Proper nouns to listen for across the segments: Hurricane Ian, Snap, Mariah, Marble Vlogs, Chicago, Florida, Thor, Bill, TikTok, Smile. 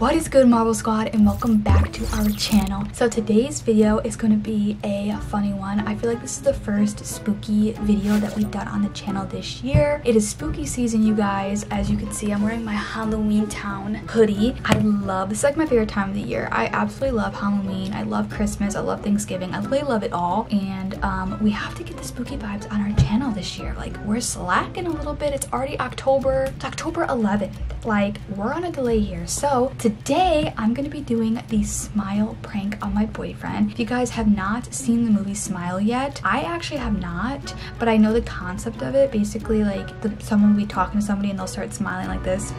What is good, Marble Squad, and welcome back to our channel. So today's video is going to be a funny one. I feel like this is the first spooky video that we've done on the channel this year. It is spooky season, you guys. As you can see, I'm wearing my Halloween Town hoodie. I love this, is like my favorite time of the year. I absolutely love Halloween. I love Christmas. I love Thanksgiving. I really love it all. And we have to get the spooky vibes on our channel this year. Like, we're slacking a little bit. It's already October. It's October 11th. Like, we're on a delay here. So today, I'm going to be doing the Smile prank on my boyfriend. If you guys have not seen the movie Smile yet, I actually have not, but I know the concept of it. Basically, like, someone will be talking to somebody and they'll start smiling like this.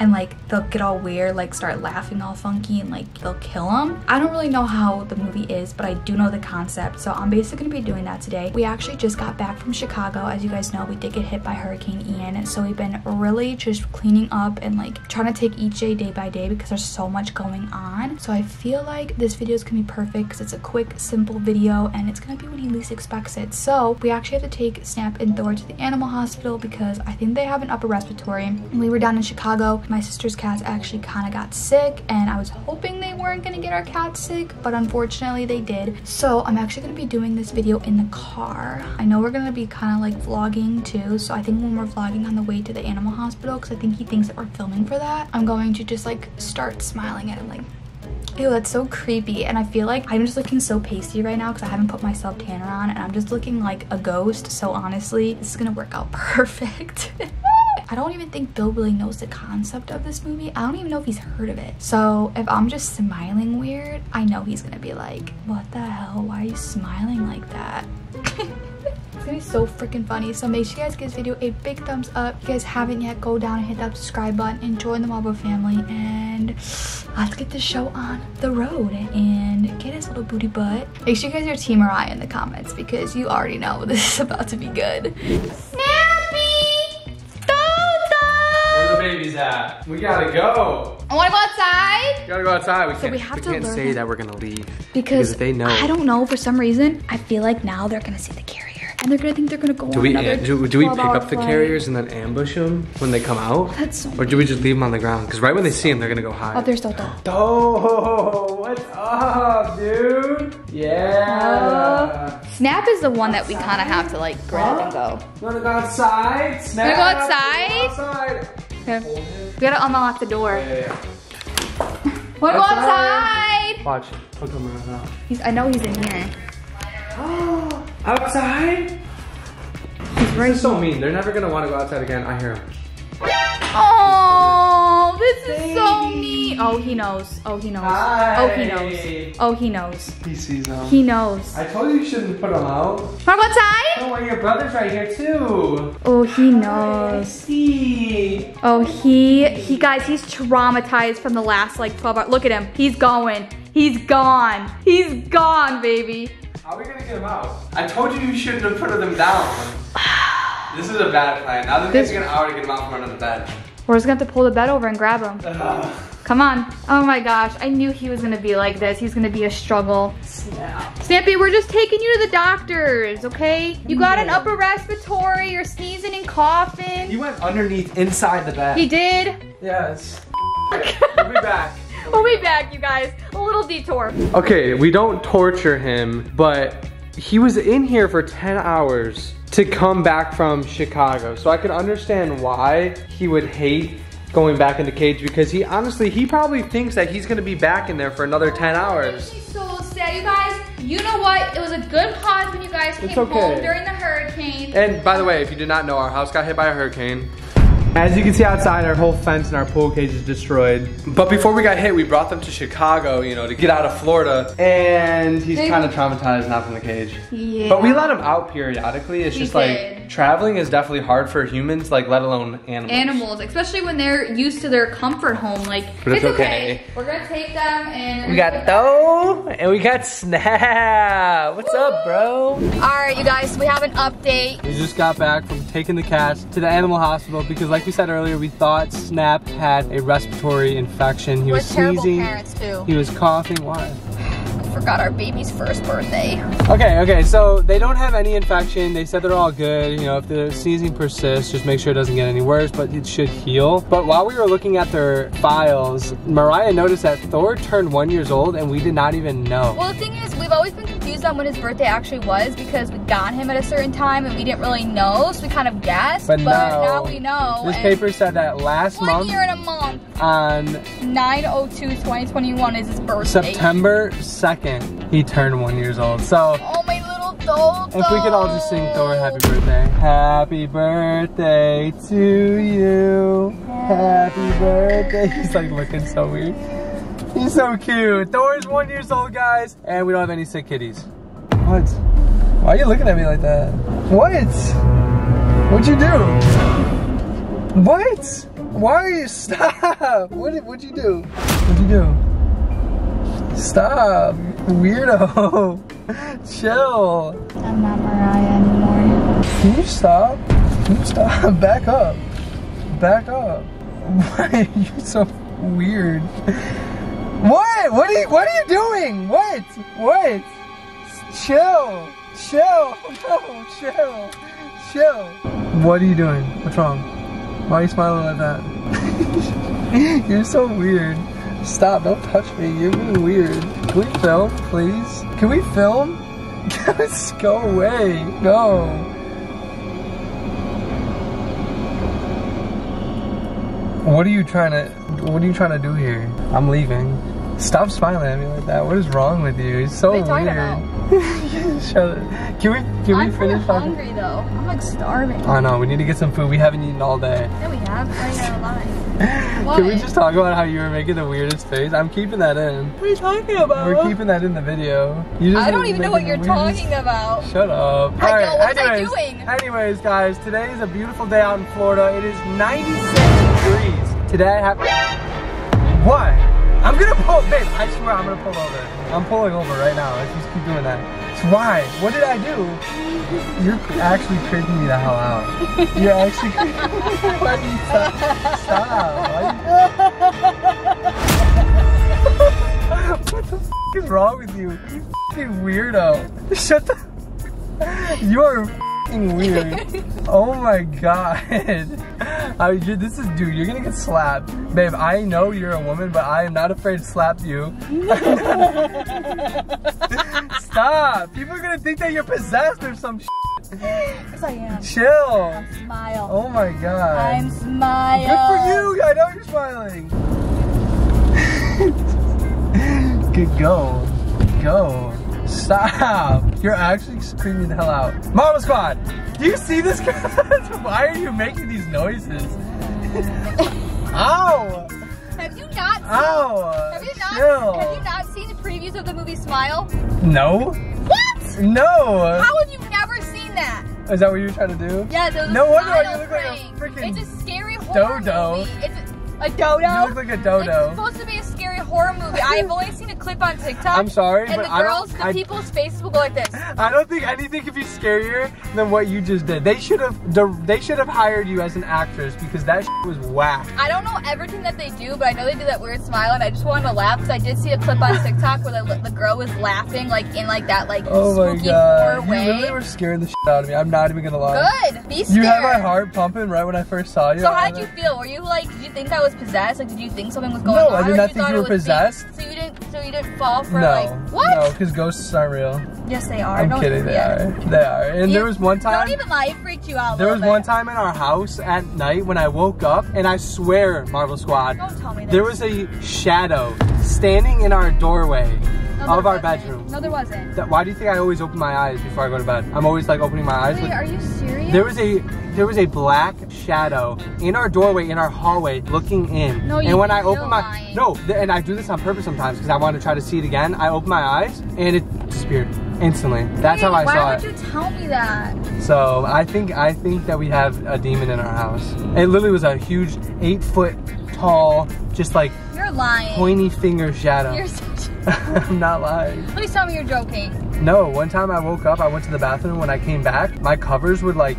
And like, they'll get all weird, like start laughing all funky, and like they'll kill them. I don't really know how the movie is, but I do know the concept. So I'm basically gonna be doing that today. We actually just got back from Chicago. As you guys know, we did get hit by Hurricane Ian. So we've been really just cleaning up and like trying to take each day by day because there's so much going on. So I feel like this video is gonna be perfect because it's a quick, simple video and it's gonna be when he least expects it. So we actually had to take Snap and Thor to the animal hospital because I think they have an upper respiratory. And we were down in Chicago. My sister's cats actually kind of got sick, and I was hoping they weren't gonna get our cats sick, but unfortunately they did. So I'm actually gonna be doing this video in the car. I know we're gonna be kind of like vlogging too, so I think when we're vlogging on the way to the animal hospital, because I think he thinks that we're filming for that, I'm going to just like start smiling at him like, ew, that's so creepy. And I feel like I'm just looking so pasty right now because I haven't put my self-tanner on, and I'm just looking like a ghost. So honestly, this is gonna work out perfect. I don't even think Bill really knows the concept of this movie. I don't even know if he's heard of it. So if I'm just smiling weird, I know he's gonna be like, what the hell? Why are you smiling like that? It's gonna be so freaking funny. So make sure you guys give this video a big thumbs up. If you guys haven't yet, go down and hit that subscribe button and join the Marble family. And let's get this show on the road and get his little booty butt. Make sure you guys are Team Mariah in the comments because you already know this is about to be good. Baby's at. We gotta go. I wanna go outside. You gotta go outside. We can't say that we're gonna leave. Because they know. I don't know, for some reason, I feel like now they're gonna see the carrier and they're gonna think they're gonna go on another 12-hour flight. Do we pick up the carriers and then ambush them when they come out? That's so. Or do we just leave them on the ground? Because right when they see them, they're gonna go hide. Oh, there's Toto. Oh, what's up, dude? Yeah. Snap is the one that we kind of have to like grab and go. You wanna go outside? Snap. You wanna go outside? Outside. Okay. We gotta unlock the door. Yeah. We're outside. Watch. He'll come around now. I know he's in here. Oh, outside? He's right. This is so mean. They're never gonna want to go outside again. I hear him. Oh, this is so mean. Oh, he knows. Oh, he knows. Hi. Oh, he knows. Oh, he knows. He sees them. He knows. I told you shouldn't put them out. From outside? Oh, and your brother's right here too. Oh, he knows. I see. Oh, he guys, he's traumatized from the last like 12 hours. Look at him. He's going. He's gone. He's gone, baby. How are we gonna get him out? I told you shouldn't have put them down. This is a bad plan. Now that it's gonna already get him out from under the bed. We're just gonna have to pull the bed over and grab him. Come on. Oh my gosh, I knew he was gonna be like this. He's gonna be a struggle. Snap. Snappy, we're just taking you to the doctors, okay? You got an upper respiratory, you're sneezing and coughing. You went underneath inside the bed. He did? Yes. We'll be back. We'll be back, you guys. A little detour. Okay, we don't torture him, but he was in here for 10 hours. To come back from Chicago. So I could understand why he would hate going back in the cage because he honestly, he probably thinks that he's gonna be back in there for another 10 hours. She's so sad, you guys. You know what? It was a good pause when you guys came home during the hurricane. And by the way, if you did not know, our house got hit by a hurricane. As you can see outside, our whole fence and our pool cage is destroyed. But before we got hit, we brought them to Chicago, you know, to get out of Florida. And he's kind of traumatized, not from the cage. Yeah. But we let him out periodically. It's just like, traveling is definitely hard for humans, like let alone animals. Animals, especially when they're used to their comfort home. Like, but it's okay. We're gonna take them and- We got Thor and we got Snap. What's up, bro? All right, you guys, we have an update. We just got back from taking the cats to the animal hospital because like we said earlier, we thought Snap had a respiratory infection. He was sneezing. We're terrible parents too. He was coughing. Why? forgot our baby's first birthday. Okay, so they don't have any infection. They said they're all good. You know, if the sneezing persists, just make sure it doesn't get any worse, but it should heal. But while we were looking at their files, Mariah noticed that Thor turned 1 year old and we did not even know. Well, the thing is, we've always been confused on when his birthday actually was because we got him at a certain time and we didn't really know, so we kind of guessed, but now we know. This paper said that last month. 1 year and a month. On 9/02/2021 is his birthday. September 2nd, he turned 1 year old. So, oh my little Thor. If we could all just sing Thor happy birthday. Happy birthday to you. Happy birthday. He's like looking so weird. He's so cute. Thor's 1 year old, guys. And we don't have any sick kitties. What? Why are you looking at me like that? What? What'd you do? What? Why are you? Stop. What'd you do? What'd you do? Stop. Weirdo. Chill. I'm not Mariah anymore. Can you stop? Can you stop? Back up. Back up. Why are you so weird? What? What are you doing? What? What? Chill. Chill. No, chill. Chill. What are you doing? What's wrong? Why are you smiling like that? You're so weird. Stop. Don't touch me. You're really weird. Can we film, please? Can we film? Go away. Go. What are you trying to do here? I'm leaving. Stop smiling at me like that. What is wrong with you? It's so weird. What are you talking about? Shut up. Can we finish talking? I'm hungry though. I'm like starving. I know. We need to get some food. We haven't eaten all day. Yeah, we have. Right now. Can we just talk about how you were making the weirdest face? I'm keeping that in. What are you talking about? We're keeping that in the video. I don't even know what you're talking about. Shut up. All right. What am I doing? Anyways, guys, today is a beautiful day out in Florida. It is 96 degrees. Today I have... What? I'm gonna pull... Babe, I swear I'm gonna pull over. I'm pulling over right now. I just keep doing that. So why? What did I do? You're actually creeping me the hell out. You're actually creeping me. Why do you stop? Stop. What the f*** is wrong with you? You f***ing weirdo. Shut the... You are f***ing weird. Oh my god. This is, dude, you're gonna get slapped. Babe, I know you're a woman, but I am not afraid to slap you. Stop! People are gonna think that you're possessed or some shit. Yes, I am. Chill. I'm Smile. Oh my god. I'm Smile. Good for you! I know you're smiling. Good go. Go. Stop! You're actually screaming the hell out. Marble Squad! Do you see this? Why are you making these noises? Ow! Have you not seen? Ow! Have you not seen the previews of the movie Smile? No. What? No. How have you never seen that? Is that what you were trying to do? Yeah. There was no wonder why you look like a freaking dodo. It's a scary horror movie. It's a dodo. You look like a dodo. It's supposed to be a scary horror movie. I have only seen a clip on TikTok. I'm sorry, and but people's faces will go like this. I don't think anything could be scarier than what you just did. They should have hired you as an actress because that shit was whack. I don't know everything that they do, but I know they do that weird smile, and I just wanted to laugh because I did see a clip on TikTok where the girl was laughing like in like that like oh spooky horror way. You really were scaring the shit out of me. I'm not even gonna lie. Good. Be scared. You had my heart pumping right when I first saw you. So how did you feel? Were you like? Did you think I was possessed? Like, did you think something was going on? No, I did not think you were possessed. So you didn't fall for like what? No, because ghosts aren't real. Yes, they are. I'm kidding. They are. And there was one time. Don't even lie. It freaked you out. There was one time in our house at night when I woke up, and I swear, Marble Squad, don't tell me this. There was a shadow standing in our doorway. Of our bedroom. No, there wasn't. Why do you think I always open my eyes before I go to bed? I'm always like opening my eyes. Wait, are you serious? There was a black shadow in our doorway, in our hallway, looking in. No, you. And when I open my and I do this on purpose sometimes because I want to try to see it again. I open my eyes and it disappeared instantly. That's how I saw it. Why would you tell me that? So I think that we have a demon in our house. It literally was a huge 8 foot tall, just like you're lying. Pointy finger shadow. You're I'm not lying. Please tell me you're joking. No, one time I woke up, I went to the bathroom. When I came back, my covers would like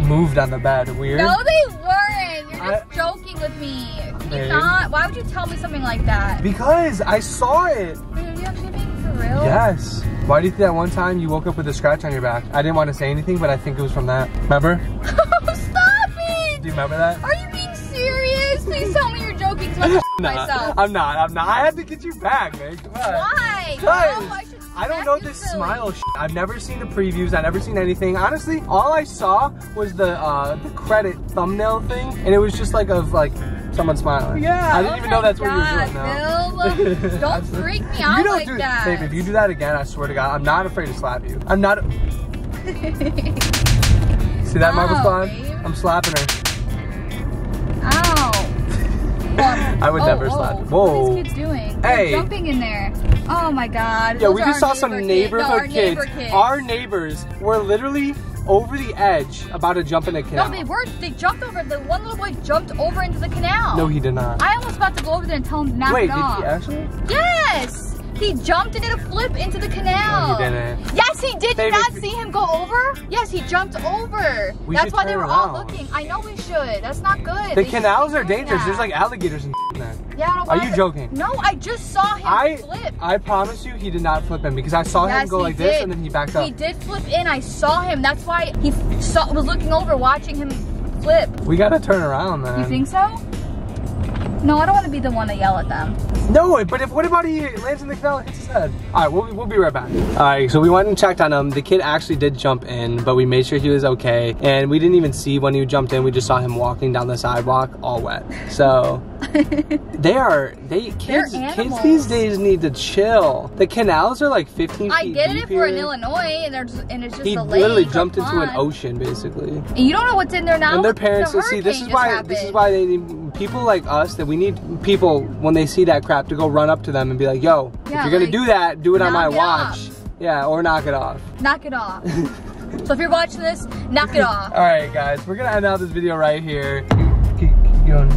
moved on the bed. Weird. No, they weren't. You're just joking with me. Can you not? Why would you tell me something like that? Because I saw it. Wait, are you actually being for real? Yes. Why do you think that one time you woke up with a scratch on your back? I didn't want to say anything, but I think it was from that. Remember? Oh, stop it! Do you remember that? Are you being serious? Please tell me you're joking so I can myself. I'm not. I had to get you back, man. Come on. Why? Why? I don't know this Smile shit. I've never seen the previews. I've never seen anything. Honestly, all I saw was the credit thumbnail thing, and it was just like of like someone smiling. Yeah. I didn't even know that's what you were doing. Bill, don't freak me out like that. Babe, if you do that again, I swear to God, I'm not afraid to slap you. I'm not. See that marble slide? I'm slapping her. Ow. I would never slap you. Whoa. What are these kids doing? Hey. They're jumping in there. Oh my God. Yeah, we just saw some neighborhood kids. Our neighbors were literally over the edge about to jump in a canal. No, they weren't. They jumped over. The one little boy jumped over into the canal. No, he did not. I almost about to go over there and tell him to knock it off. Wait, did he actually? Yes. He jumped and did a flip into the canal. No, he didn't. Yes, he did. Did not see him go over? Yes, he jumped over. That's why they were all looking. I know we should. That's not good. The canals are dangerous. There's like alligators and in there. Yeah, are you joking? No, I just saw him flip. I promise you he did not flip in because I saw him go like this and then he backed up. He did flip in. I saw him. That's why he was looking over, watching him flip. We got to turn around, man. You think so? No, I don't want to be the one to yell at them. No, but what about he lands in the canal and hits his head? All right, we'll be right back. All right, so we went and checked on him. The kid actually did jump in, but we made sure he was okay. And we didn't even see when he jumped in. We just saw him walking down the sidewalk all wet. So kids these days need to chill. The canals are like 15 feet I get it if we're in Illinois and, it's just a lake. He literally jumped into an ocean, basically. And you don't know what's in there now. And their parents, see, this is why they need people like us that we need people when they see that crap to go run up to them and be like, yo, if you're gonna do that, do it on my watch. Yeah, or knock it off. Knock it off. So if you're watching this, knock it off. All right, guys, we're gonna end out this video right here. Keep going.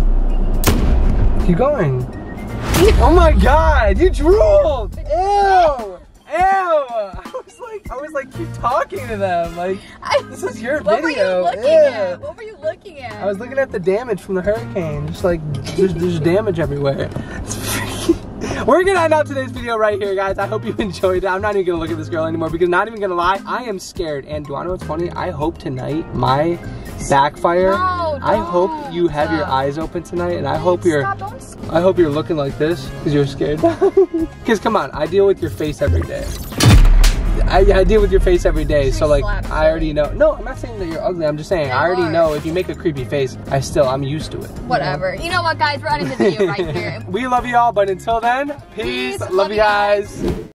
Keep going. Oh my God, you drooled. Ew. Ew! I was like, keep talking to them. Like, this is your video. What were you looking at? I was looking at the damage from the hurricane. Just like, there's damage everywhere. We're gonna end out today's video right here, guys. I hope you enjoyed it. I'm not even gonna look at this girl anymore because not even gonna lie, I am scared. And do I know what's funny? I hope tonight my backfire. No, I hope you have your eyes open tonight, and I hope you're looking like this because you're scared. Because come on, I deal with your face every day. I deal with your face every day, so like I already know. No, I'm not saying that you're ugly. I'm just saying I already know if you make a creepy face, I'm used to it. Whatever. You know what, guys? We're out of the video right here. We love you all, but until then, peace. Love you guys.